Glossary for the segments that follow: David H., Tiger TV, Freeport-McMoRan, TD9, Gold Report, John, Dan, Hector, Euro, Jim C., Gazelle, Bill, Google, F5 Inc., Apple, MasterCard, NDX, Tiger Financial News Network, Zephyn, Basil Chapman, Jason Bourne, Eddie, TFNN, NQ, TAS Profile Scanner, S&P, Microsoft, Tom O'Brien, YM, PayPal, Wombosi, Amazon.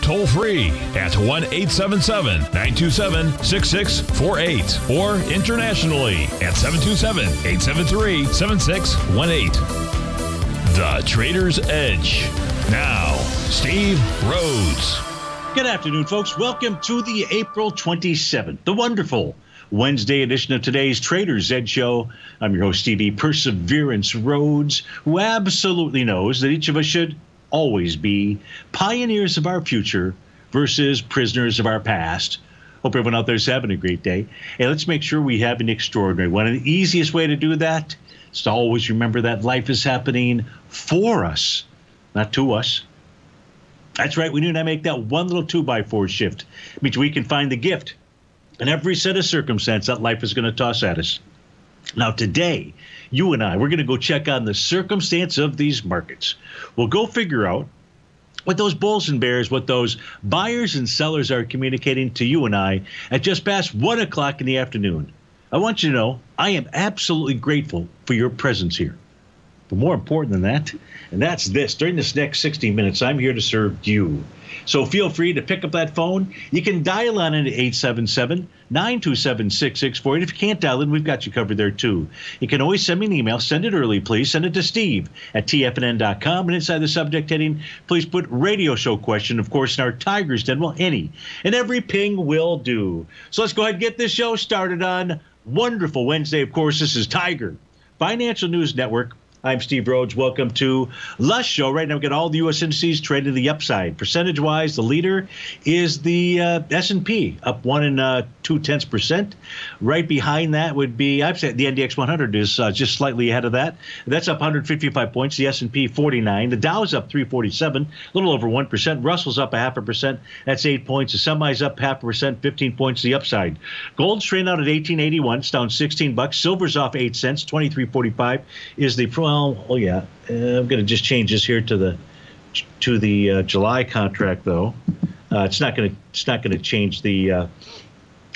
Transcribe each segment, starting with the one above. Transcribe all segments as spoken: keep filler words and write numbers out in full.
toll free at one eight seven seven, nine two seven, six six four eight or internationally at seven two seven, eight seven three, seven six one eight. The Trader's Edge. Now, Steve Rhodes. Good afternoon, folks. Welcome to the April twenty-seventh, the wonderful Wednesday edition of today's Trader's Edge Show. I'm your host, Stevie Perseverance Rhodes, who absolutely knows that each of us should always be pioneers of our future versus prisoners of our past. Hope everyone out there is having a great day. And let's make sure we have an extraordinary one. And the easiest way to do that is to always remember that life is happening for us, not to us. That's right. We knew to make that one little two by four shift. It means we can find the gift in every set of circumstance that life is going to toss at us. Now, today, you and I, we're going to go check on the circumstance of these markets. We'll go figure out what those bulls and bears, what those buyers and sellers are communicating to you and I at just past one o'clock in the afternoon. I want you to know I am absolutely grateful for your presence here. But more important than that, and that's this. During this next sixty minutes, I'm here to serve you. So feel free to pick up that phone. You can dial on into eight seven seven, nine two seven, six six four eight. And if you can't dial in, we've got you covered there, too. You can always send me an email. Send it early, please. Send it to Steve at T F N N dot com. And inside the subject heading, please put radio show question. Of course, in our Tiger's Den, well, any and every ping will do. So let's go ahead and get this show started on wonderful Wednesday. Of course, this is Tiger Financial News Network. I'm Steve Rhodes. Welcome to Lush Show. Right now, we've got all the U S indices trading to the upside. Percentage-wise, the leader is the uh, S and P, up one and uh, two-tenths percent. Right behind that would be, I've said the N D X one hundred is uh, just slightly ahead of that. That's up one hundred fifty-five points. The S and P, forty-nine. The Dow's up three forty-seven, a little over one percent. Russell's up a half a percent. That's eight points. The semi's up half a percent, fifteen points. The upside. Gold's trading out at eighteen eighty-one. It's down sixteen bucks. Silver's off eight cents. twenty-three forty-five is the pro. Well, oh yeah, uh, I'm going to just change this here to the to the uh, July contract though. Uh, it's not going to it's not going to change the uh,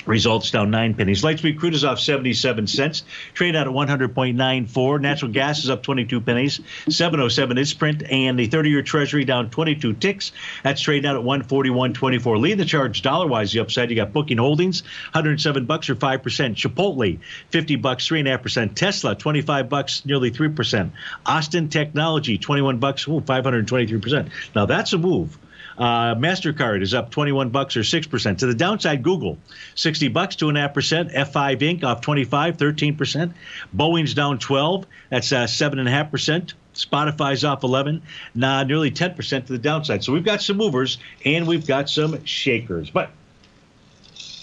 results. Down nine pennies. Light sweet crude is off seventy-seven cents. Trade out at one hundred point nine four. Natural gas is up twenty-two pennies. seven oh seven is print, and the thirty-year Treasury down twenty-two ticks. That's trading out at one forty-one twenty-four. Lead the charge dollar wise. The upside, you got Booking Holdings, one hundred seven bucks or five percent. Chipotle, fifty bucks, three and a half percent. Tesla, twenty-five bucks, nearly three percent. Austin Technology, twenty-one bucks, ooh, five hundred twenty-three percent. Now that's a move. Uh, MasterCard is up twenty-one bucks or six percent. To the downside, Google, sixty bucks, two point five percent. F five Incorporated off twenty-five, thirteen percent. Boeing's down twelve. That's uh, seven point five percent. Spotify's off eleven, nah, nearly ten percent to the downside. So we've got some movers and we've got some shakers. But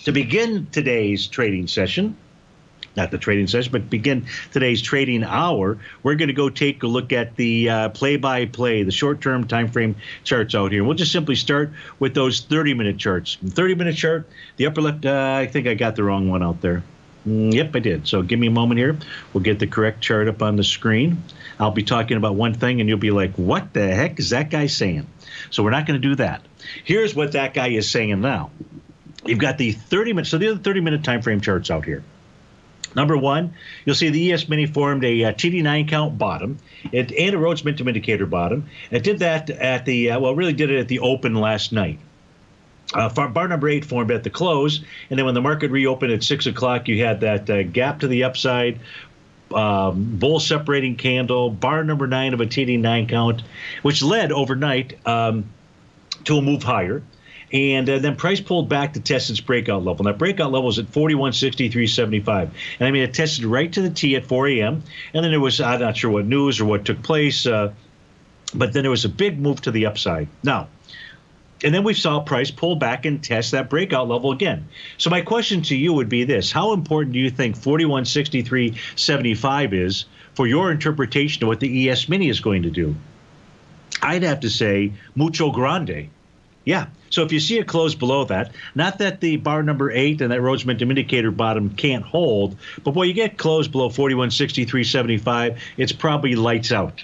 to begin today's trading session, not the trading session, but begin today's trading hour, we're going to go take a look at the uh, play-by-play, the short-term time frame charts out here. We'll just simply start with those thirty-minute charts. thirty-minute chart, the upper left, uh, I think I got the wrong one out there. Mm, yep, I did. So give me a moment here. We'll get the correct chart up on the screen. I'll be talking about one thing, and you'll be like, what the heck is that guy saying? So we're not going to do that. Here's what that guy is saying now. You've got the thirty-minute, so the other thirty-minute time frame charts out here. Number one, you'll see the E S Mini formed a uh, T D nine count bottom and, and a Rhodes Momentum indicator bottom. It did that at the, uh, well, really did it at the open last night. Uh, bar number eight formed at the close. And then when the market reopened at six o'clock, you had that uh, gap to the upside, um, bull separating candle, bar number nine of a T D nine count, which led overnight um, to a move higher. And uh, then price pulled back to test its breakout level. Now, breakout level is at forty-one sixty-three seventy-five. And, I mean, it tested right to the T at four a m And then there was, I'm not sure what news or what took place, uh, but then there was a big move to the upside. Now, and then we saw price pull back and test that breakout level again. So my question to you would be this. How important do you think forty-one sixty-three seventy-five is for your interpretation of what the E S Mini is going to do? I'd have to say mucho grande. Yeah. So if you see it close below that, not that the bar number eight and that Rhodes Momentum indicator bottom can't hold, but when you get close below forty-one sixty-three seventy-five, it's probably lights out.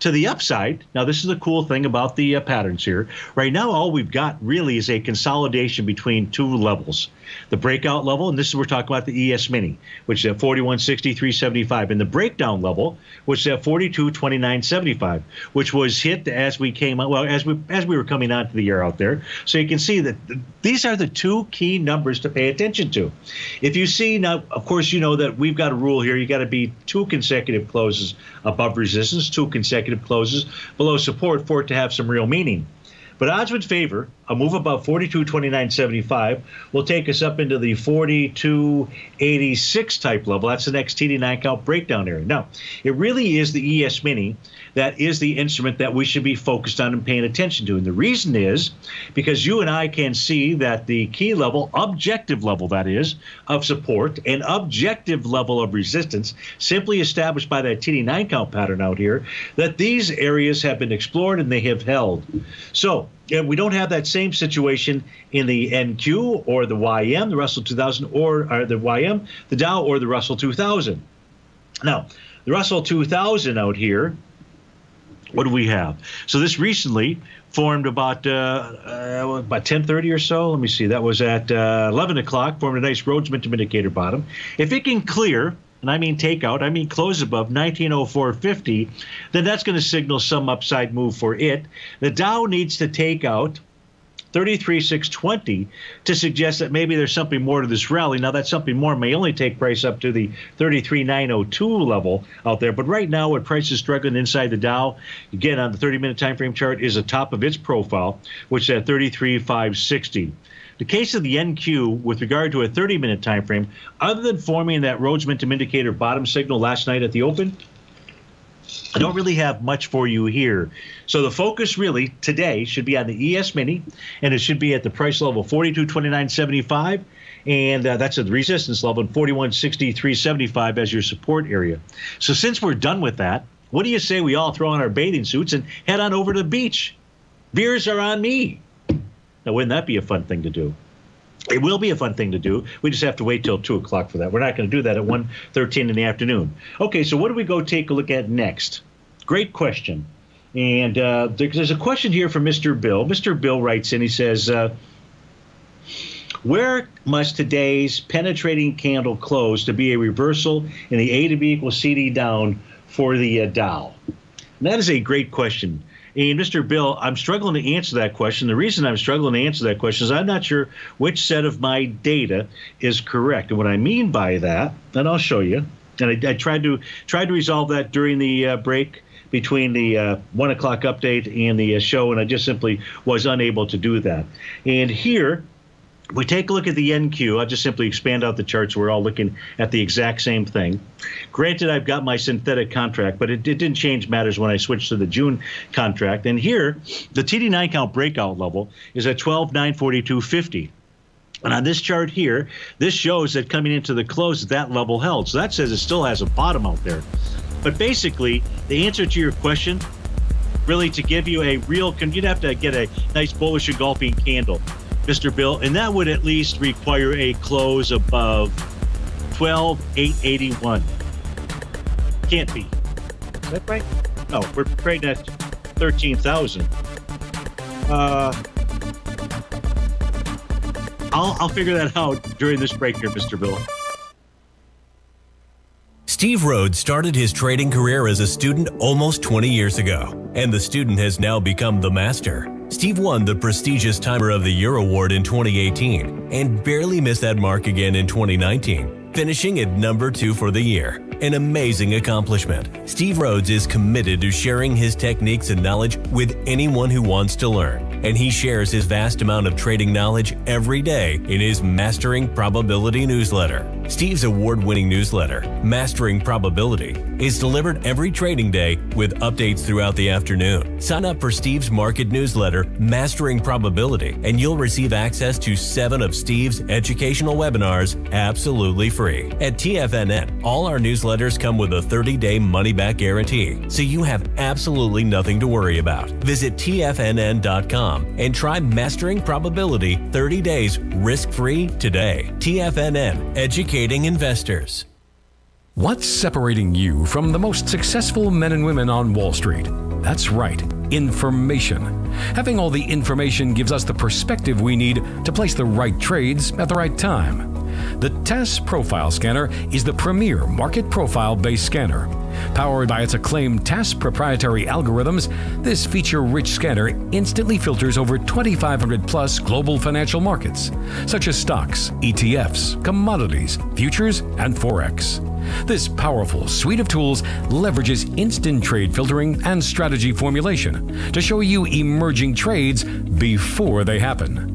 To the upside, now this is the cool thing about the uh, patterns here. Right now, all we've got really is a consolidation between two levels. The breakout level, and this is we're talking about the E S Mini, which is at forty-one sixty-three seventy-five, and the breakdown level, which is at forty-two twenty-nine seventy-five, which was hit as we came out, well, as we as we were coming onto the year out there. So you can see that th these are the two key numbers to pay attention to. If you see now, of course, you know that we've got a rule here. You got to be two consecutive closes above resistance, two consecutive closes below support for it to have some real meaning. But odds would favor a move above forty-two twenty-nine seventy-five will take us up into the forty-two eighty-six type level. That's the next T D nine count breakdown area. Now, it really is the E S Mini that is the instrument that we should be focused on and paying attention to. And the reason is because you and I can see that the key level, objective level that is, of support and objective level of resistance simply established by that T D nine count pattern out here, that these areas have been explored and they have held. So and we don't have that same situation in the N Q or the Y M, the Russell two thousand, or, or the Y M, the Dow, or the Russell two thousand. Now, the Russell two thousand out here, what do we have? So this recently formed about uh, uh, about ten thirty or so. Let me see. That was at uh, eleven o'clock, formed a nice Rhodes Momentum indicator bottom. If it can clear, and I mean take out, I mean close above nineteen oh four fifty, then that's going to signal some upside move for it. The Dow needs to take out thirty-three six twenty to suggest that maybe there's something more to this rally. Now, that something more may only take price up to the thirty-three nine oh two level out there. But right now, what price is struggling inside the Dow, again, on the thirty minute time frame chart, is the top of its profile, which is at thirty-three five sixty. The case of the N Q with regard to a thirty minute time frame, other than forming that Rhodes Momentum indicator bottom signal last night at the open, I don't really have much for you here. So the focus really today should be on the E S Mini, and it should be at the price level forty-two twenty-nine seventy-five, and uh, that's a resistance level in forty-one sixty-three seventy-five as your support area. So since we're done with that, what do you say we all throw on our bathing suits and head on over to the beach? Beers are on me. Now, wouldn't that be a fun thing to do? It will be a fun thing to do. We just have to wait till two o'clock for that. We're not going to do that at one thirteen in the afternoon. Okay, so what do we go take a look at next? Great question. And uh, there's a question here from Mister Bill. Mister Bill writes in, he says, uh, where must today's penetrating candle close to be a reversal in the A to B equals C D down for the uh, Dow? And that is a great question. And Mister Bill, I'm struggling to answer that question. The reason I'm struggling to answer that question is I'm not sure which set of my data is correct. And what I mean by that, and I'll show you, and I, I tried to tried to resolve that during the uh, break between the uh, one o'clock update and the uh, show, and I just simply was unable to do that. And here, we take a look at the N Q. I'll just simply expand out the charts. We're all looking at the exact same thing. Granted, I've got my synthetic contract, but it, it didn't change matters when I switched to the June contract. And here, the T D nine count breakout level is at twelve nine forty-two fifty. And on this chart here, this shows that coming into the close, that level held. So that says it still has a bottom out there. But basically, the answer to your question, really to give you a real, you'd have to get a nice bullish engulfing candle, Mister Bill, and that would at least require a close above twelve eight eighty-one. Can't be. Is that right? No, we're trading at thirteen thousand. Uh, I'll, I'll figure that out during this break here, Mister Bill. Steve Rhodes started his trading career as a student almost twenty years ago, and the student has now become the master. Steve won the prestigious Timer of the Year award in twenty eighteen and barely missed that mark again in twenty nineteen, finishing at number two for the year. An amazing accomplishment. Steve Rhodes is committed to sharing his techniques and knowledge with anyone who wants to learn, and he shares his vast amount of trading knowledge every day in his Mastering Probability newsletter. Steve's award-winning newsletter, Mastering Probability, is delivered every trading day with updates throughout the afternoon. Sign up for Steve's market newsletter, Mastering Probability, and you'll receive access to seven of Steve's educational webinars absolutely free. At T F N N, all our newsletters come with a thirty day money-back guarantee, so you have absolutely nothing to worry about. Visit T F N N dot com and try Mastering Probability thirty days risk-free today. T F N N, educating investors. What's separating you from the most successful men and women on Wall Street? That's right, information. Having all the information gives us the perspective we need to place the right trades at the right time. The T A S Profile Scanner is the premier market profile-based scanner. Powered by its acclaimed T A S proprietary algorithms, this feature-rich scanner instantly filters over twenty-five hundred plus global financial markets, such as stocks, E T Fs, commodities, futures, and Forex. This powerful suite of tools leverages instant trade filtering and strategy formulation to show you emerging trades before they happen.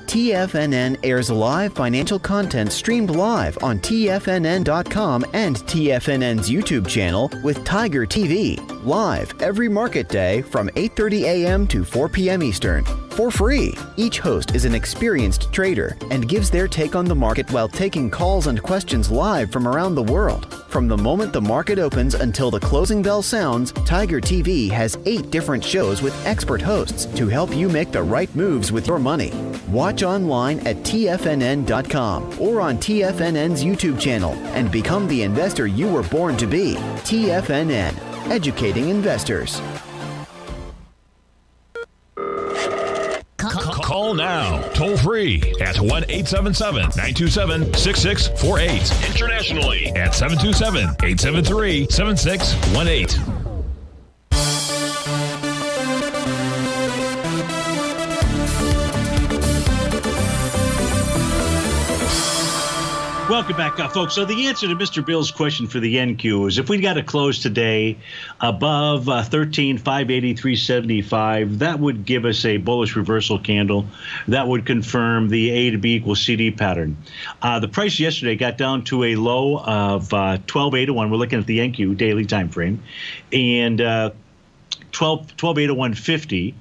T F N N airs live financial content streamed live on T F N N dot com and T F N N's YouTube channel with Tiger T V, live every market day from eight thirty a m to four p m Eastern, for free. Each host is an experienced trader and gives their take on the market while taking calls and questions live from around the world. From the moment the market opens until the closing bell sounds, Tiger T V has eight different shows with expert hosts to help you make the right moves with your money. Watch online at T F N N dot com or on T F N N's YouTube channel and become the investor you were born to be. T F N N, educating investors. Call now, toll free at one eight seven seven, nine two seven, six six four eight. Internationally at seven two seven, eight seven three, seven six one eight. Welcome back, uh, folks. So the answer to Mister Bill's question for the N Q is if we got to close today above uh, thirteen five eighty-three seventy-five, that would give us a bullish reversal candle. That would confirm the A to B equals C D pattern. Uh, the price yesterday got down to a low of uh, twelve eight oh one. We're looking at the N Q daily time frame, and uh, twelve eight oh one fifty,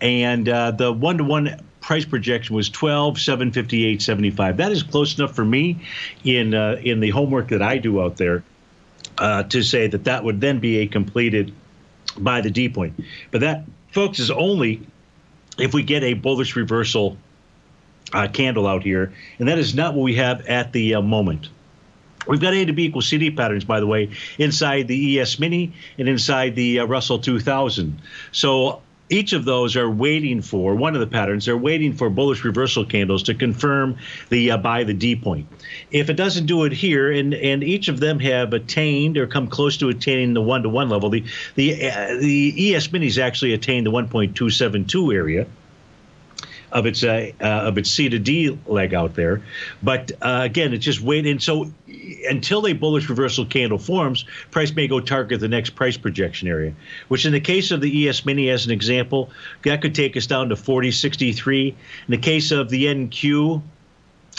and uh, the one to one price projection was twelve seven fifty-eight seventy-five. That is close enough for me in uh, in the homework that I do out there uh, to say that that would then be a completed by the D point. But that, folks, is only if we get a bullish reversal uh, candle out here, and that is not what we have at the uh, moment. We've got A to B equals C D patterns, by the way, inside the E S Mini and inside the uh, Russell two thousand. So each of those are waiting for, one of the patterns, they're waiting for bullish reversal candles to confirm the uh, buy the D point. If it doesn't do it here, and, and each of them have attained or come close to attaining the one to one level, the, the, uh, the E S Mini's actually attained the one point two seven two area of its uh, uh, of its C to D leg out there. But uh, again, it's just waiting. So until a bullish reversal candle forms, price may go target the next price projection area, which in the case of the E S Mini, as an example, that could take us down to forty sixty-three. In the case of the N Q,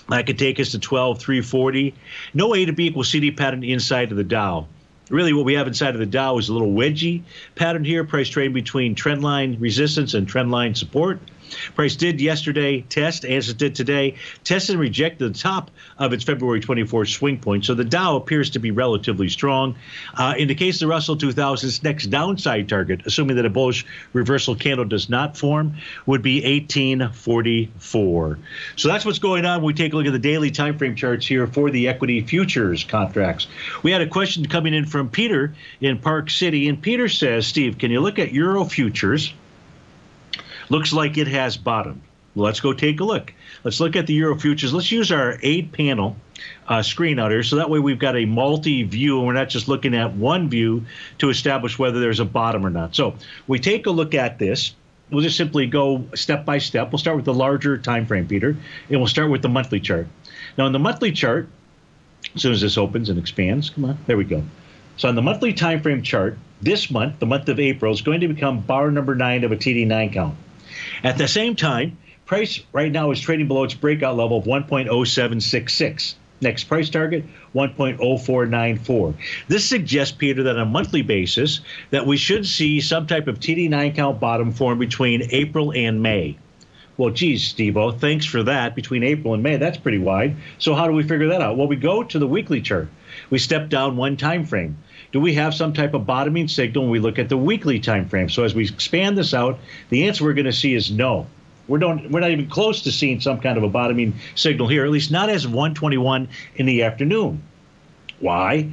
that could take us to twelve three forty. No A to B equals C D pattern inside of the Dow. Really, what we have inside of the Dow is a little wedgie pattern here, price trading between trendline resistance and trendline support. Price did yesterday test, as it did today, test and reject the top of its February twenty-fourth swing point. So the Dow appears to be relatively strong. Uh, in the case of the Russell two thousand, its next downside target, assuming that a bullish reversal candle does not form, would be eighteen forty-four. So that's what's going on. We take a look at the daily time frame charts here for the equity futures contracts. We had a question coming in from Peter in Park City, and Peter says, Steve, can you look at Euro futures? Looks like it has bottomed. Let's go take a look. Let's look at the Euro futures. Let's use our eight panel uh, screen out here. So that way we've got a multi-view and we're not just looking at one view to establish whether there's a bottom or not. So we take a look at this. We'll just simply go step by step. We'll start with the larger time frame, Peter, and we'll start with the monthly chart. Now, in the monthly chart, as soon as this opens and expands, come on, there we go. So on the monthly time frame chart, this month, the month of April, is going to become bar number nine of a T D nine count. At the same time, price right now is trading below its breakout level of one point oh seven six six. Next price target, one point oh four nine four. This suggests, Peter, that on a monthly basis that we should see some type of T D nine count bottom form between April and May. Well, geez, Steve-o, thanks for that. Between April and May, that's pretty wide. So how do we figure that out? Well, we go to the weekly chart. We step down one time frame. Do we have some type of bottoming signal when we look at the weekly time frame? So as we expand this out, the answer we're going to see is no. We don't, we're not even close to seeing some kind of a bottoming signal here, at least not as of one twenty-one in the afternoon. Why?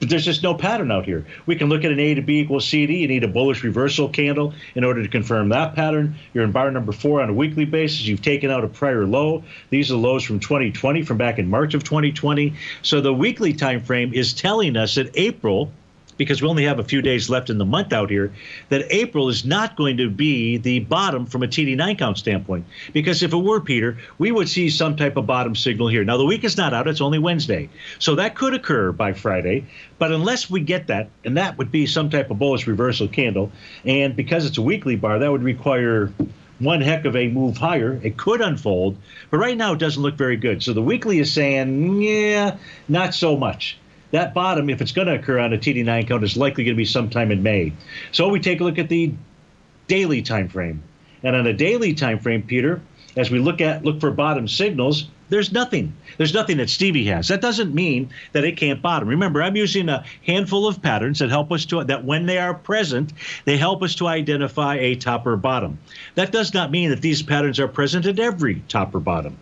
But there's just no pattern out here. We can look at an A to B equals C D. You need a bullish reversal candle in order to confirm that pattern. You're in bar number four on a weekly basis. You've taken out a prior low. These are lows from twenty twenty, from back in March of twenty twenty. So the weekly time frame is telling us that April, because we only have a few days left in the month out here, that April is not going to be the bottom from a T D nine count standpoint. Because if it were, Peter, we would see some type of bottom signal here. Now, the week is not out. It's only Wednesday. So that could occur by Friday. But unless we get that, and that would be some type of bullish reversal candle, and because it's a weekly bar, that would require one heck of a move higher. It could unfold. But right now, it doesn't look very good. So the weekly is saying, yeah, not so much. That bottom, if it's going to occur on a T D nine count, is likely going to be sometime in May. So we take a look at the daily time frame. And on a daily time frame, Peter, as we look at look for bottom signals, there's nothing. There's nothing that Stevie has. That doesn't mean that it can't bottom. Remember, I'm using a handful of patterns that help us to, that when they are present, they help us to identify a top or bottom. That does not mean that these patterns are present at every top or bottom.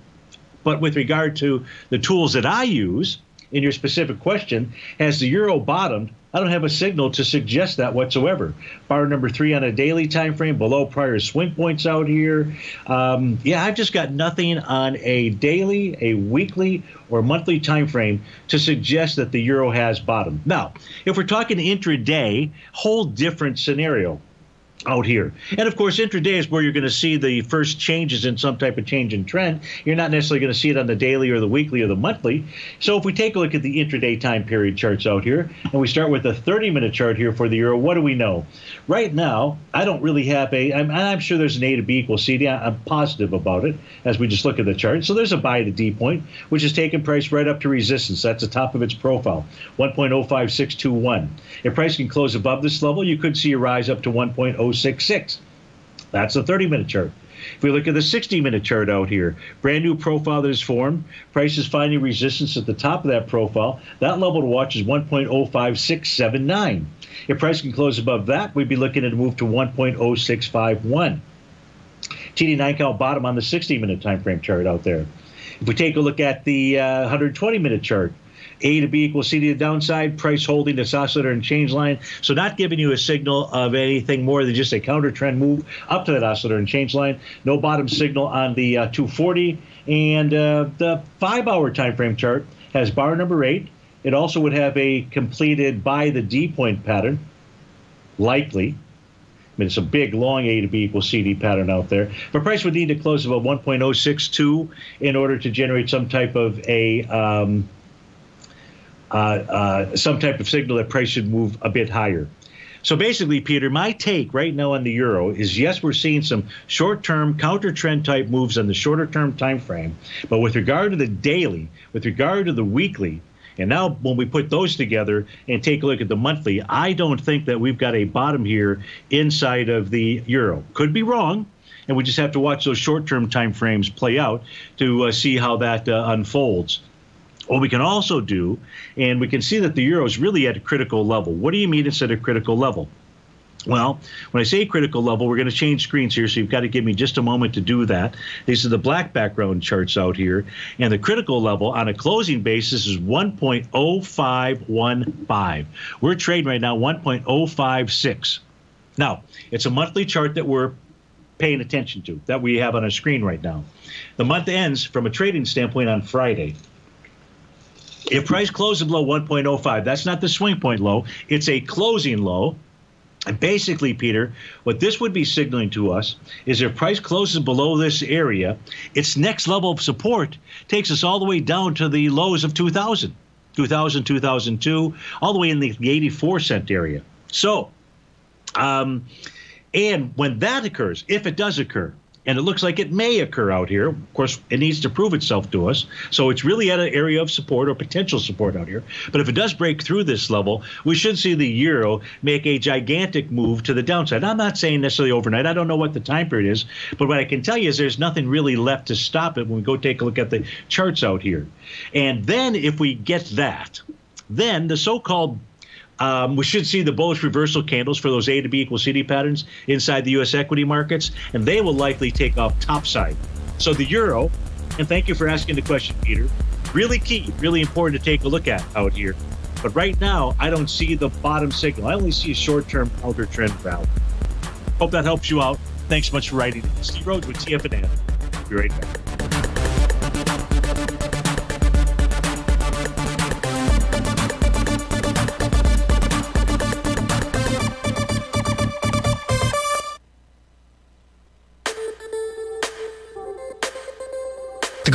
But with regard to the tools that I use, in your specific question, has the euro bottomed? I don't have a signal to suggest that whatsoever. Bar number three on a daily time frame, below prior swing points out here. Um, yeah, I've just got nothing on a daily, a weekly, or monthly time frame to suggest that the euro has bottomed. Now, if we're talking intraday, whole different scenario out here. And of course, intraday is where you're going to see the first changes in some type of change in trend. You're not necessarily going to see it on the daily or the weekly or the monthly. So if we take a look at the intraday time period charts out here, and we start with a thirty minute chart here for the euro, what do we know? Right now, I don't really have a, I'm, I'm sure there's an A to B equals C D. I'm positive about it as we just look at the chart. So there's a buy to D point, which is taking price right up to resistance. That's the top of its profile, one point oh five six two one. If price can close above this level, you could see a rise up to one point oh six six. That's the thirty minute chart. If we look at the sixty minute chart out here, brand new profile that is formed, price is finding resistance at the top of that profile. That level to watch is one point oh five six seven nine. If price can close above that, we'd be looking at a move to one point oh six five one. T D nine count bottom on the sixty minute time frame chart out there. If we take a look at the uh, one hundred twenty minute chart, A to B equals C to the downside, price holding this oscillator and change line. So not giving you a signal of anything more than just a counter trend move up to that oscillator and change line. No bottom signal on the uh, two forty. And uh, the five hour time frame chart has bar number eight. It also would have a completed by the D point pattern, likely. I mean, it's a big, long A to B equals C D pattern out there. But price would need to close above one point oh six two in order to generate some type of a um, Uh, uh, some type of signal that price should move a bit higher. So basically, Peter, my take right now on the euro is, yes, we're seeing some short-term counter-trend type moves on the shorter-term time frame. But with regard to the daily, with regard to the weekly, and now when we put those together and take a look at the monthly, I don't think that we've got a bottom here inside of the euro. Could be wrong. and we just have to watch those short-term time frames play out to uh, see how that uh, unfolds. What we can also do, and we can see that the euro is really at a critical level. What do you mean it's at a critical level? Well, when I say critical level, we're going to change screens here, so you've got to give me just a moment to do that. These are the black background charts out here. And the critical level on a closing basis is one point oh five one five. We're trading right now one point oh five six. Now, it's a monthly chart that we're paying attention to, that we have on our screen right now. The month ends from a trading standpoint on Friday. If price closes below one point oh five, that's not the swing point low. It's a closing low. And basically, Peter, what this would be signaling to us is if price closes below this area, its next level of support takes us all the way down to the lows of two thousand, two thousand, two thousand two, all the way in the eighty-four cent area. So, um, and when that occurs, if it does occur, and it looks like it may occur out here. Of course, it needs to prove itself to us. So it's really at an area of support or potential support out here. But if it does break through this level, we should see the euro make a gigantic move to the downside. I'm not saying necessarily overnight. I don't know what the time period is. But what I can tell you is there's nothing really left to stop it when we go take a look at the charts out here. And then if we get that, then the so-called Um, we should see the bullish reversal candles for those A to B equals C D patterns inside the U S equity markets, and they will likely take off topside. So the euro, and thank you for asking the question, Peter, really key, really important to take a look at out here. But right now, I don't see the bottom signal. I only see a short-term outer trend value. Hope that helps you out. Thanks so much for writing. Steve Rhodes with T F N. Be right back. The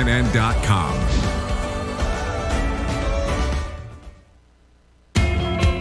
N dot com.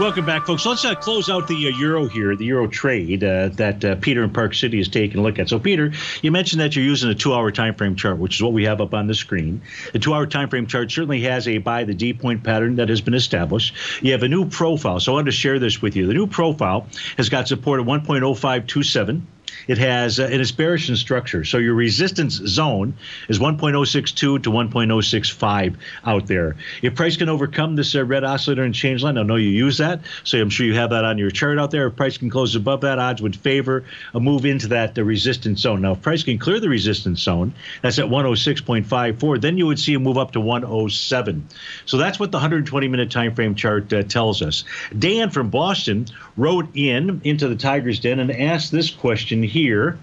Welcome back, folks. Let's uh, close out the uh, Euro here, the Euro trade uh, that uh, Peter in Park City is taking a look at. So, Peter, you mentioned that you're using a two-hour time frame chart, which is what we have up on the screen. The two-hour time frame chart certainly has a buy the D point pattern that has been established. You have a new profile, so I wanted to share this with you. The new profile has got support at one point oh five two seven. It has uh, an aspiration structure. So your resistance zone is one point oh six two to one point oh six five out there. If price can overcome this uh, red oscillator and change line, I know you use that, so I'm sure you have that on your chart out there. If price can close above that, odds would favor a move into that uh, resistance zone. Now, if price can clear the resistance zone, that's at one oh six point five four, then you would see a move up to one oh seven. So that's what the one hundred twenty minute time frame chart uh, tells us. Dan from Boston wrote in into the Tiger's Den and asked this question here.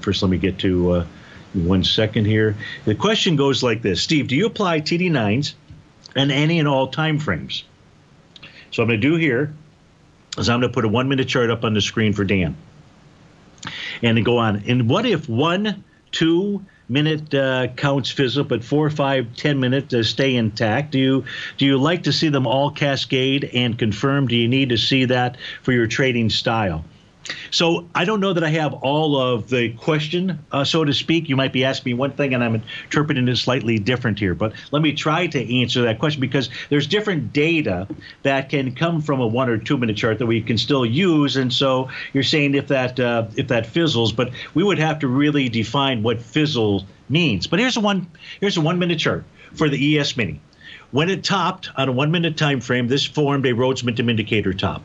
First, let me get to uh, one second here. The question goes like this. Steve, do you apply T D nines on any and all time frames? So what I'm going to do here is I'm going to put a one-minute chart up on the screen for Dan. And then go on. And what if one, two, minute uh, counts fizz up at four, five, ten minutes uh, stay intact? Do you do you like to see them all cascade and confirm? Do you need to see that for your trading style? So I don't know that I have all of the question, uh, so to speak. You might be asking me one thing, and I'm interpreting it slightly different here. But let me try to answer that question, because there's different data that can come from a one or two minute chart that we can still use. And so you're saying if that uh, if that fizzles, but we would have to really define what fizzle means. But here's a one here's a one minute chart for the E S Mini. When it topped on a one minute time frame, this formed a Rhodes Momentum indicator top.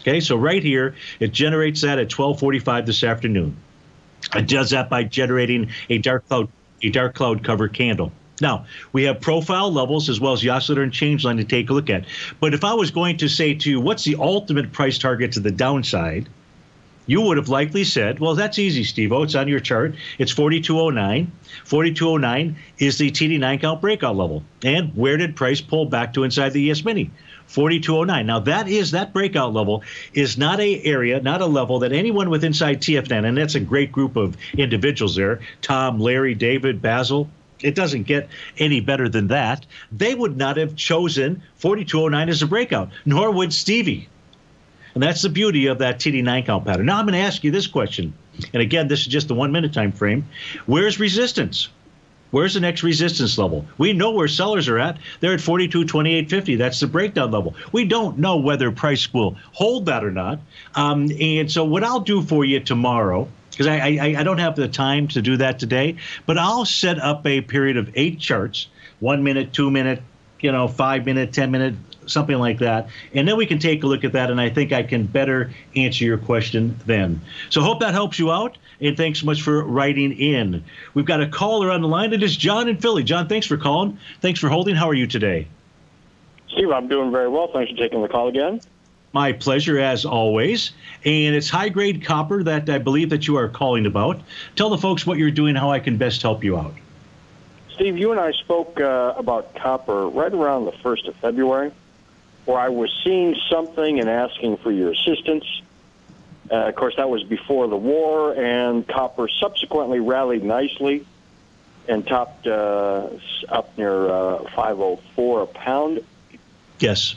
Okay, so right here, it generates that at twelve forty-five this afternoon. It does that by generating a dark cloud, a dark cloud cover candle. Now, we have profile levels as well as the oscillator and change line to take a look at. But if I was going to say to you, what's the ultimate price target to the downside, you would have likely said, well, that's easy, Steve-O. It's on your chart. It's forty-two oh nine. forty-two oh nine is the T D nine count breakout level. And where did price pull back to inside the E S Mini? forty-two oh nine. Now, that is that breakout level is not a area, not a level that anyone with inside T F N, and that's a great group of individuals there, Tom, Larry, David, Basil, it doesn't get any better than that. They would not have chosen forty-two oh nine as a breakout, nor would Stevie. And that's the beauty of that T D nine count pattern. Now, I'm going to ask you this question. And again, this is just the one minute time frame. Where's resistance? Where's the next resistance level? We know where sellers are at. They're at forty-two twenty-eight fifty. That's the breakdown level. We don't know whether price will hold that or not. Um, and so what I'll do for you tomorrow, because I, I, I don't have the time to do that today, but I'll set up a period of eight charts, one minute, two minute, you know, five minute, ten minute, something like that. And then we can take a look at that, and I think I can better answer your question then. So hope that helps you out, and thanks so much for writing in. We've got a caller on the line. It is John in Philly. John, thanks for calling. Thanks for holding. How are you today? Steve, I'm doing very well. Thanks for taking the call again. My pleasure, as always. And it's high-grade copper that I believe that you are calling about. Tell the folks what you're doing, how I can best help you out. Steve, you and I spoke uh, about copper right around the first of February. Where I was seeing something and asking for your assistance. Uh, of course, that was before the war, and copper subsequently rallied nicely and topped uh, up near uh, five oh four a pound. Yes.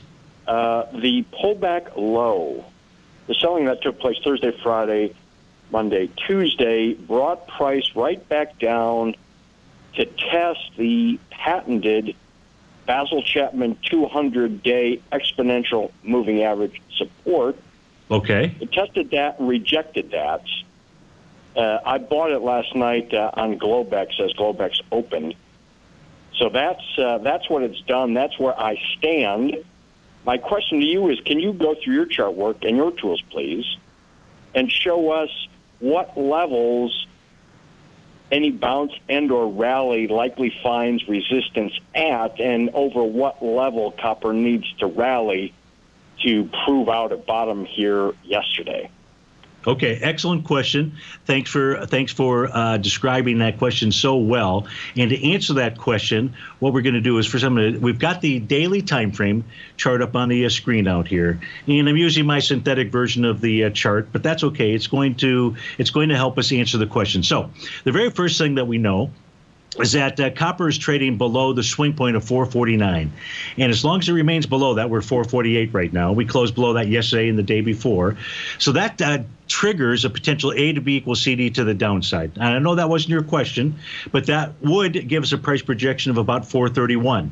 Uh, the pullback low, the selling that took place Thursday, Friday, Monday, Tuesday, brought price right back down to test the patented Basil Chapman two hundred day exponential moving average support. Okay. It tested that and rejected that. Uh, I bought it last night uh, on Globex as Globex opened. So that's uh, that's what it's done. That's where I stand. My question to you is, can you go through your chart work and your tools, please, and show us what levels any bounce and or rally likely finds resistance at, and over what level copper needs to rally to prove out a bottom here yesterday? Okay, excellent question. Thanks for thanks for uh, describing that question so well. And to answer that question, what we're going to do is for some of the, we've got the daily time frame chart up on the uh, screen out here, and I'm using my synthetic version of the uh, chart, but that's okay. It's going to it's going to help us answer the question. So the very first thing that we know is that uh, copper is trading below the swing point of four forty-nine. And as long as it remains below that, we're four forty-eight right now. We closed below that yesterday and the day before. So that uh, triggers a potential A to B equals C D to the downside. And I know that wasn't your question, but that would give us a price projection of about four thirty-one.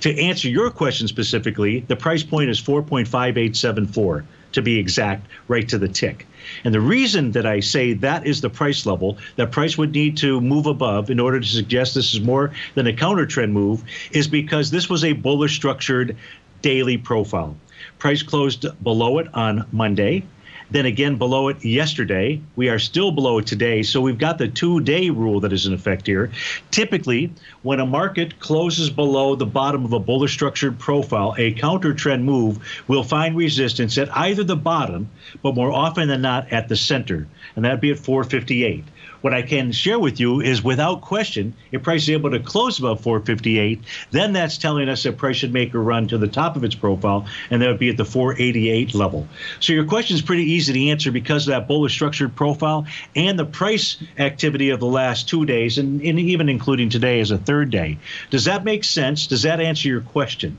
To answer your question specifically, the price point is four point five eight seven four. To be exact, right to the tick. And the reason that I say that is the price level, that price would need to move above in order to suggest this is more than a counter trend move, is because this was a bullish structured daily profile. Price closed below it on Monday, then again below it yesterday. We are still below it today, so we've got the two-day rule that is in effect here. Typically, when a market closes below the bottom of a bullish structured profile, a counter trend move will find resistance at either the bottom, but more often than not at the center, and that'd be at four fifty-eight. What I can share with you is, without question, if price is able to close above four fifty-eight, then that's telling us that price should make a run to the top of its profile, and that would be at the four eighty-eight level. So your question is pretty easy to answer because of that bullish structured profile and the price activity of the last two days, and, and even including today as a third day. Does that make sense? Does that answer your question?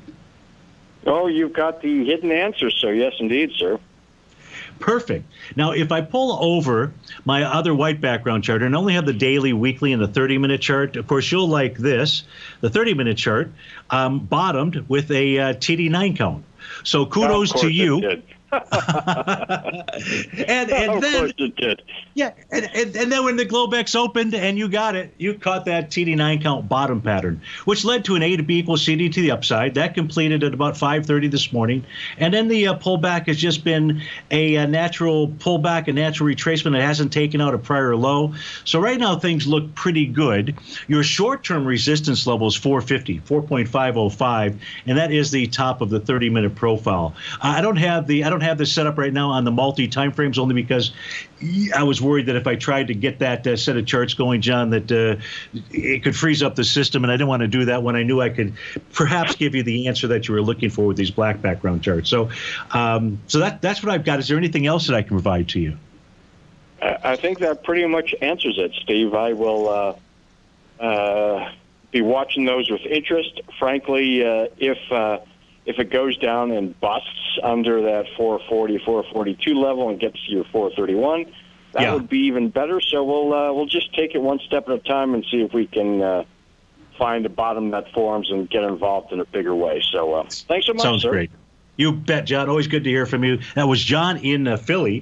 Oh, you've got the hidden answer, sir. Yes, indeed, sir. Perfect. Now, if I pull over my other white background chart and only have the daily, weekly, and the thirty-minute chart, of course, you'll like this. The thirty-minute chart um, bottomed with a uh, T D nine count. So kudos to you. and and oh, then, of course it did. Yeah, and, and, and then when the Globex opened and you got it, you caught that T D nine count bottom pattern, which led to an A to B equals C D to the upside. That completed at about five thirty this morning. And then the uh, pullback has just been a, a natural pullback, a natural retracement. It hasn't taken out a prior low. So right now things look pretty good. Your short-term resistance level is four fifty, four point five oh five, and that is the top of the thirty-minute profile. I don't have the I don't have this set up right now on the multi timeframes only because I was worried that if I tried to get that uh, set of charts going, John, that uh, it could freeze up the system, and I didn't want to do that when I knew I could perhaps give you the answer that you were looking for with these black background charts. So, um, so that that's what I've got. Is there anything else that I can provide to you? I think that pretty much answers it, Steve. I will uh, uh, be watching those with interest. Frankly, uh, if uh, If it goes down and busts under that four forty, four forty-two level and gets to your four thirty-one, that yeah. would be even better. So we'll uh, we'll just take it one step at a time and see if we can uh, find a bottom that forms and get involved in a bigger way. So uh, thanks so much, Sounds sir. Great. You bet, John. Always good to hear from you. That was John in uh, Philly.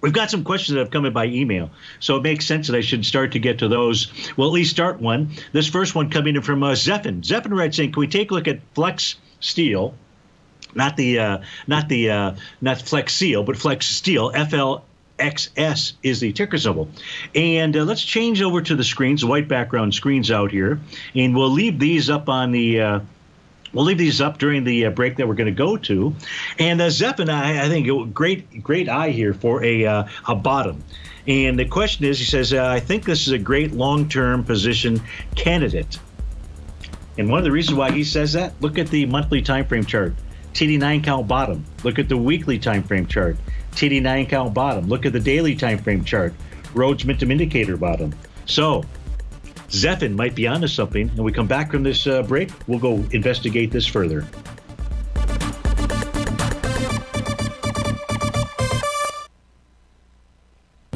We've got some questions that have come in by email, so it makes sense that I should start to get to those. We'll at least start one. This first one coming in from uh, Zephyn. Zephyn writes in, can we take a look at Flex Steel, not the uh, not the uh, not Flexsteel, but Flexsteel. F L X S is the ticker symbol. And uh, let's change over to the screens, the white background screens out here, and we'll leave these up on the. Uh, We'll leave these up during the break that we're going to go to. And uh, Zephyn, I, I think, great great eye here for a, uh, a bottom. And the question is, he says, uh, I think this is a great long-term position candidate. And one of the reasons why he says that, look at the monthly time frame chart, T D nine count bottom. Look at the weekly time frame chart, T D nine count bottom. Look at the daily time frame chart, Rhodes Momentum Indicator bottom. So Zephyn might be onto something, and we come back from this uh, break, we'll go investigate this further.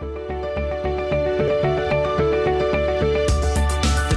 The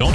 Don't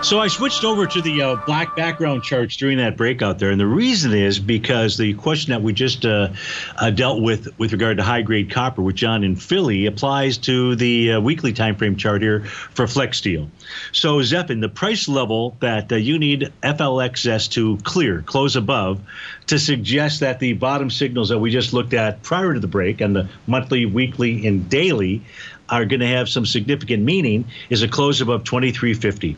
So I switched over to the uh, black background charts during that breakout there. And the reason is because the question that we just uh, uh, dealt with with regard to high-grade copper with John in Philly applies to the uh, weekly time frame chart here for Flexsteel. So, Zephyn, the price level that uh, you need F L X S to clear, close above, to suggest that the bottom signals that we just looked at prior to the break and the monthly, weekly, and daily are going to have some significant meaning is a close above twenty-three fifty.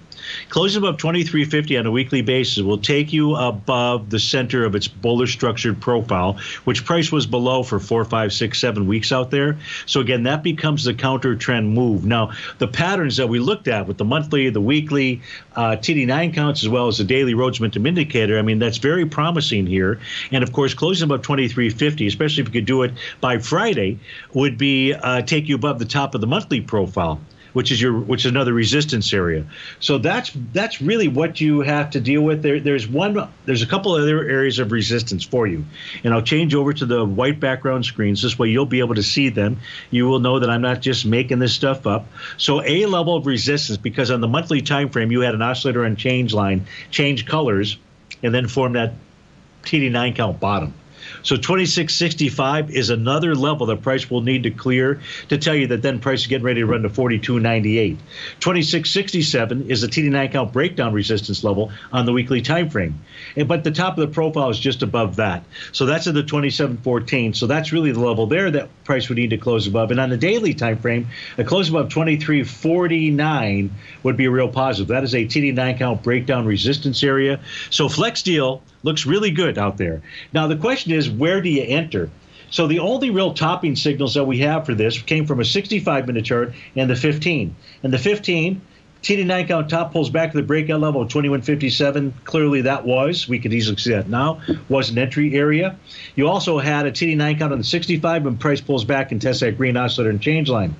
Close above twenty-three fifty on a weekly basis will take you above the center of its bullish structured profile, which price was below for four, five, six, seven weeks out there. So again, that becomes the counter trend move. Now, the patterns that we looked at with the monthly, the weekly, uh, T D nine counts, as well as the daily Rhodes Momentum indicator, I mean, that's very promising here. And of course, closing above twenty-three fifty, especially if you could do it by Friday, would be uh, take you above the top of the monthly profile, which is your which is another resistance area. So that's that's really what you have to deal with. There there's one there's a couple other areas of resistance for you. And I'll change over to the white background screens. This way you'll be able to see them. You will know that I'm not just making this stuff up. So a level of resistance, because on the monthly time frame you had an oscillator and change line, change colors, and then form that T D nine count bottom. So twenty-six sixty-five is another level that price will need to clear to tell you that then price is getting ready to run to forty-two ninety-eight. twenty-six sixty-seven is the T D nine count breakdown resistance level on the weekly time frame. And, but the top of the profile is just above that. So that's at the twenty-seven fourteen. So that's really the level there that price would need to close above. And on the daily time frame, a close above twenty-three forty-nine would be a real positive. That is a T D nine count breakdown resistance area. So Flexsteel looks really good out there. Now the question is, where do you enter? So the only real topping signals that we have for this came from a sixty-five minute chart and the fifteen. And the fifteen, T D nine count top pulls back to the breakout level of twenty-one fifty-seven. Clearly that was, we could easily see that now, was an entry area. You also had a T D nine count on the sixty-five when price pulls back and tests that green oscillator and change line.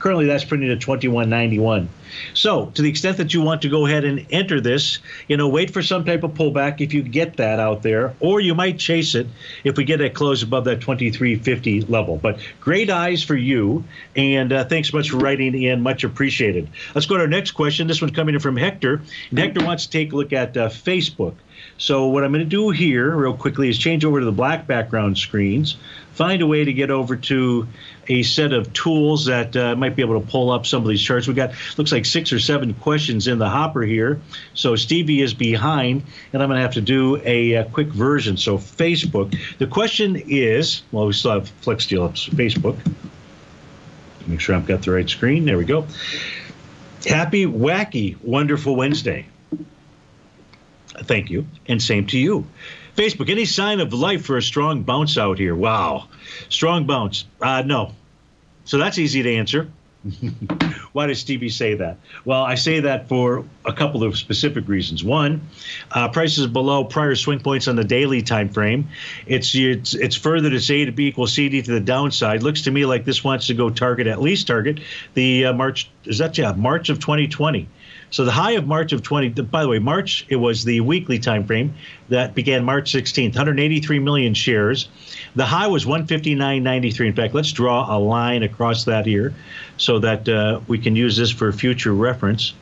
Currently, that's printed at twenty-one ninety-one. So to the extent that you want to go ahead and enter this, you know, wait for some type of pullback if you get that out there, or you might chase it if we get a close above that twenty-three fifty level. But great eyes for you, and uh, thanks so much for writing in. Much appreciated. Let's go to our next question. This one's coming in from Hector, and Hector wants to take a look at uh, Facebook. So what I'm going to do here real quickly is change over to the black background screens, find a way to get over to a set of tools that uh, might be able to pull up some of these charts. We've got, looks like six or seven questions in the hopper here. So Stevie is behind, and I'm going to have to do a, a quick version. So Facebook, the question is, well, we still have Flexsteel up, so Facebook. Make sure I've got the right screen. There we go. Happy, wacky, wonderful Wednesday. Thank you, and same to you. Facebook, any sign of life for a strong bounce out here? Wow, strong bounce. Uh, no. So that's easy to answer. Why does Stevie say that? Well, I say that for a couple of specific reasons. One, uh, prices below prior swing points on the daily time frame. It's, it's it's further to say to B equals C D to the downside. Looks to me like this wants to go target, at least target the uh, March. Is that yeah? March of twenty twenty. So the high of March of twenty, by the way, March, it was the weekly time frame that began March sixteenth, one hundred eighty-three million shares. The high was one fifty-nine ninety-three. In fact, let's draw a line across that here so that uh, we can use this for future reference.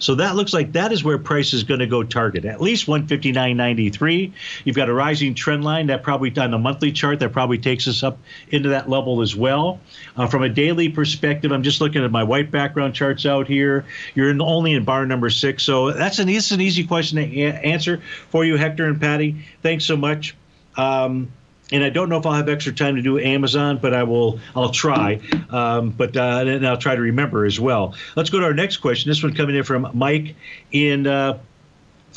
So that looks like that is where price is going to go target, at least one fifty-nine ninety-three. You've got a rising trend line that probably on the monthly chart that probably takes us up into that level as well. Uh, from a daily perspective, I'm just looking at my white background charts out here. You're in, only in bar number six. So that's an, it's an easy question to answer for you, Hector and Patty. Thanks so much. Um, And I don't know if I'll have extra time to do Amazon, but I will. I'll try, um, but uh, and I'll try to remember as well. Let's go to our next question. This one coming in from Mike in uh,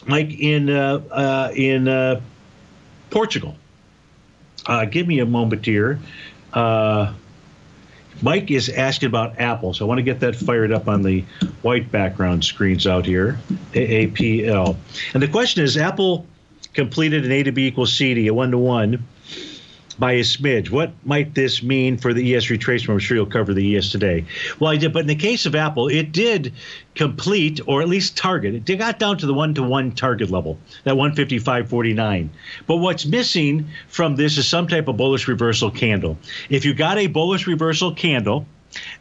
Mike in uh, uh, in uh, Portugal. Uh, give me a moment here. Uh, Mike is asking about Apple, so I want to get that fired up on the white background screens out here. A A P L, and the question is: Apple completed an A to B equals C D, a one to one. By a smidge. What might this mean for the E S retracement? I'm sure you'll cover the E S today. Well, I did, but in the case of Apple, it did complete, or at least target. It got down to the one-to-one target level, that one fifty-five forty-nine. But what's missing from this is some type of bullish reversal candle. If you got a bullish reversal candle,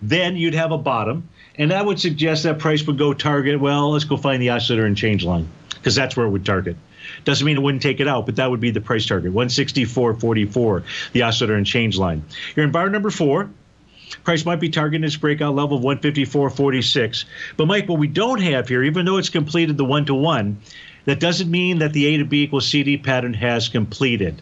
then you'd have a bottom, and that would suggest that price would go target. Well, let's go find the oscillator and change line, because that's where it would target. Doesn't mean it wouldn't take it out, but that would be the price target, one sixty-four forty-four, the oscillator and change line. You're in bar number four. Price might be targeting its breakout level of one fifty-four forty-six. But, Mike, what we don't have here, even though it's completed the one-to-one, that doesn't mean that the A to B equals C D pattern has completed.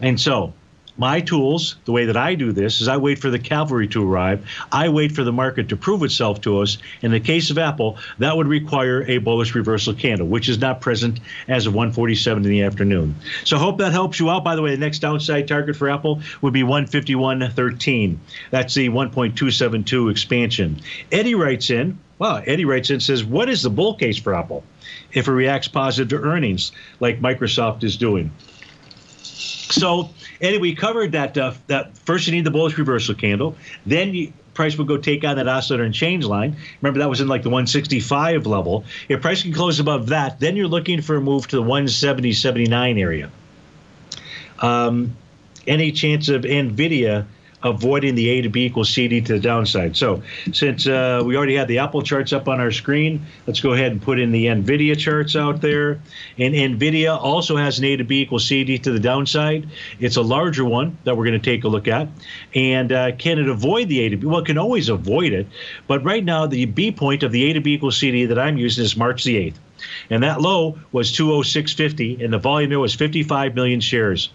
And so my tools, the way that I do this, is I wait for the cavalry to arrive. I wait for the market to prove itself to us. In the case of Apple, that would require a bullish reversal candle, which is not present as of one forty-seven in the afternoon. So I hope that helps you out. By the way, the next downside target for Apple would be one fifty-one thirteen. That's the one point two seven two expansion. Eddie writes in. Wow, Eddie writes in and says, what is the bull case for Apple if it reacts positive to earnings like Microsoft is doing? So, Eddie, we covered that. Uh, that first, you need the bullish reversal candle. Then you, price would go take on that oscillator and change line. Remember, that was in like the one sixty-five level. If price can close above that, then you're looking for a move to the one seventy seventy-nine area. Um, any chance of NVIDIA avoiding the A to B equals C D to the downside? So since uh, we already had the Apple charts up on our screen, let's go ahead and put in the NVIDIA charts out there. And NVIDIA also has an A to B equals C D to the downside. It's a larger one that we're going to take a look at. And uh, can it avoid the A to B? Well, it can always avoid it. But right now, the B point of the A to B equals C D that I'm using is March the eighth. And that low was two oh six fifty, and the volume there was fifty-five million shares.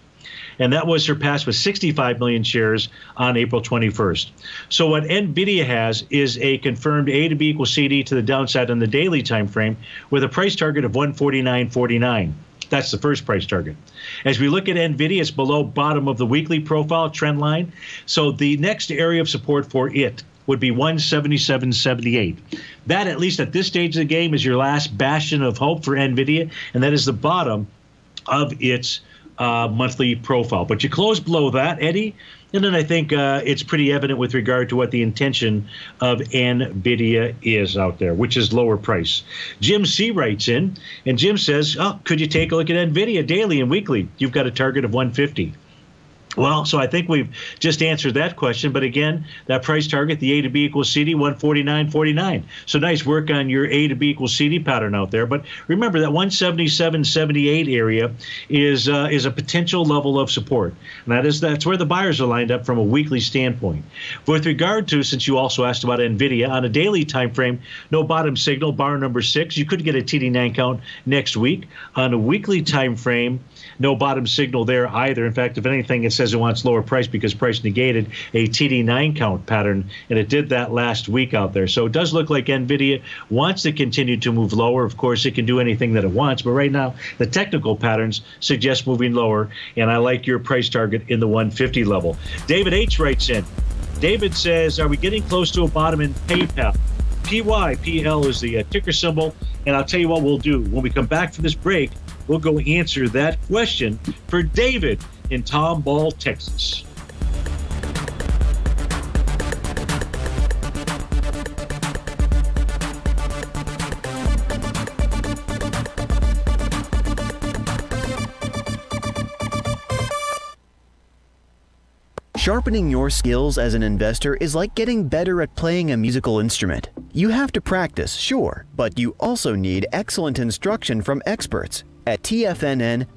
And that was surpassed with sixty-five million shares on April twenty-first. So what NVIDIA has is a confirmed A to B equals C D to the downside on the daily time frame with a price target of one forty-nine forty-nine. That's the first price target. As we look at NVIDIA, it's below bottom of the weekly profile trend line. So the next area of support for it would be one seventy-seven seventy-eight. That, at least at this stage of the game, is your last bastion of hope for NVIDIA, and that is the bottom of its uh, monthly profile. But you close below that, Eddie, and then I think uh, it's pretty evident with regard to what the intention of NVIDIA is out there, which is lower price. Jim C. writes in, and Jim says, oh, could you take a look at NVIDIA daily and weekly? You've got a target of one fifty. Well, so I think we've just answered that question. But again, that price target, the A to B equals C D, one forty-nine forty-nine. So nice work on your A to B equals C D pattern out there. But remember that one seventy-seven seventy-eight area is uh, is a potential level of support. And that is, that's where the buyers are lined up from a weekly standpoint. With regard to, since you also asked about NVIDIA, on a daily time frame, no bottom signal, bar number six. You could get a T D nine count next week. On a weekly time frame, no bottom signal there either. In fact, if anything, it says it wants lower price because price negated a T D nine count pattern, and it did that last week out there. So it does look like NVIDIA wants to continue to move lower. Of course, it can do anything that it wants, but right now the technical patterns suggest moving lower, and I like your price target in the one fifty level. David H. writes in. David says, are we getting close to a bottom in PayPal? P Y P L is the uh, ticker symbol, and I'll tell you what we'll do. When we come back from this break, we'll go answer that question for David in Tomball, Texas. Sharpening your skills as an investor is like getting better at playing a musical instrument. You have to practice, sure, but you also need excellent instruction from experts. At T F N N,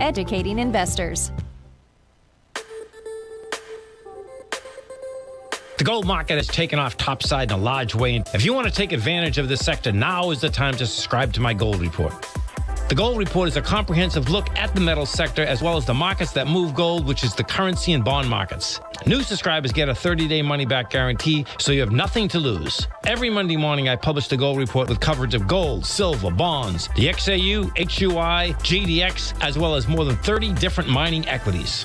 educating investors. The gold market has taken off topside in a large way. If you want to take advantage of this sector, now is the time to subscribe to my Gold Report. The Gold Report is a comprehensive look at the metal sector as well as the markets that move gold, which is the currency and bond markets. New subscribers get a thirty day money-back guarantee, so you have nothing to lose. Every Monday morning, I publish the Gold Report with coverage of gold, silver, bonds, the X A U, H U I, G D X, as well as more than thirty different mining equities.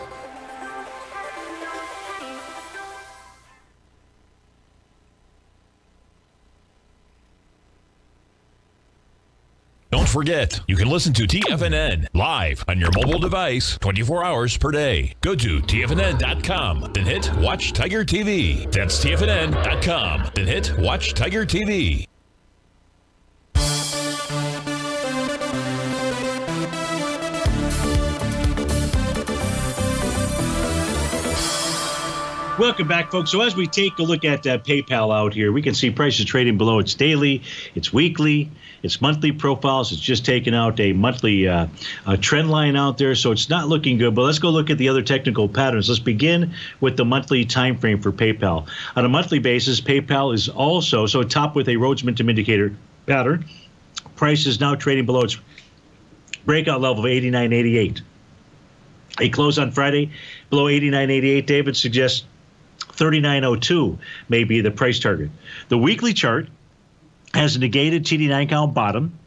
Don't forget, you can listen to T F N N live on your mobile device twenty-four hours per day. Go to T F N N dot com, then hit Watch Tiger T V. That's T F N N dot com, then hit Watch Tiger T V. Welcome back, folks. So as we take a look at uh, PayPal out here, we can see prices trading below its daily, its weekly, its monthly profiles. It's just taken out a monthly uh, uh, trend line out there, so it's not looking good. But let's go look at the other technical patterns. Let's begin with the monthly time frame for PayPal. On a monthly basis, PayPal is also so top with a Rhodes Momentum indicator pattern. Price is now trading below its breakout level of eighty-nine eighty-eight. A close on Friday below eighty-nine eighty-eight, David, suggests thirty-nine oh two may be the price target. The weekly chart has negated T D nine count bottom.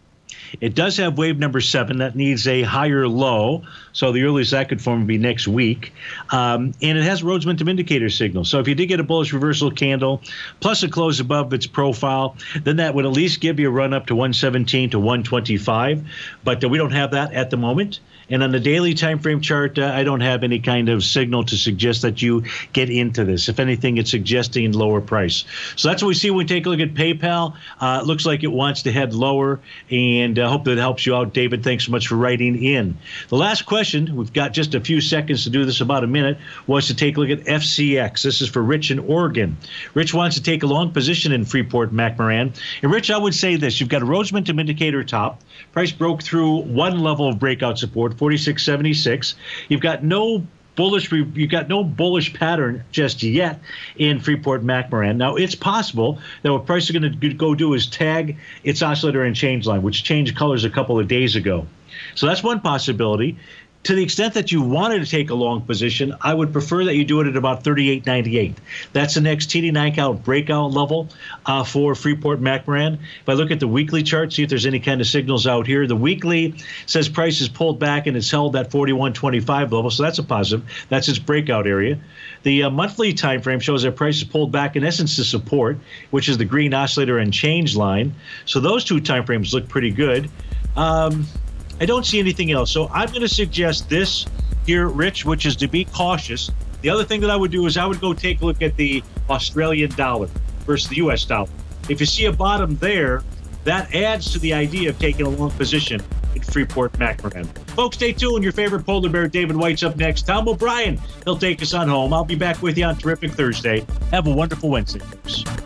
It does have wave number seven that needs a higher low, so the earliest that could form would be next week. Um, and it has Rhodes Momentum indicator signal. So if you did get a bullish reversal candle, plus a close above its profile, then that would at least give you a run up to one seventeen to one twenty-five. But uh, we don't have that at the moment. And on the daily time frame chart, uh, I don't have any kind of signal to suggest that you get into this. If anything, it's suggesting lower price. So that's what we see when we take a look at PayPal. Uh, it looks like it wants to head lower, and I uh, hope that helps you out. David, thanks so much for writing in. The last question, we've got just a few seconds to do this, about a minute, was to take a look at F C X. This is for Rich in Oregon. Rich wants to take a long position in Freeport-McMoRan. And, Rich, I would say this. You've got a Rhodes Momentum indicator top. Price broke through one level of breakout support, forty-six seventy-six. You've got no bullish you've got no bullish pattern just yet in Freeport-McMoRan. Now, it's possible that what price is going to go do is tag its oscillator and change line, which changed colors a couple of days ago. So that's one possibility. To the extent that you wanted to take a long position, I would prefer that you do it at about thirty-eight ninety-eight. That's the next T D nine count breakout level uh, for Freeport-McMoRan. If I look at the weekly chart, see if there's any kind of signals out here. The weekly says price is pulled back and it's held that forty-one twenty-five level, so that's a positive. That's its breakout area. The uh, monthly time frame shows that price is pulled back, in essence, to support, which is the green oscillator and change line. So those two time frames look pretty good. Um, I don't see anything else. So I'm going to suggest this here, Rich, which is to be cautious. The other thing that I would do is I would go take a look at the Australian dollar versus the U S dollar. If you see a bottom there, that adds to the idea of taking a long position in Freeport-McMoRan. Folks, stay tuned. Your favorite polar bear, David White's up next. Tom O'Brien, he'll take us on home. I'll be back with you on Terrific Thursday. Have a wonderful Wednesday, folks.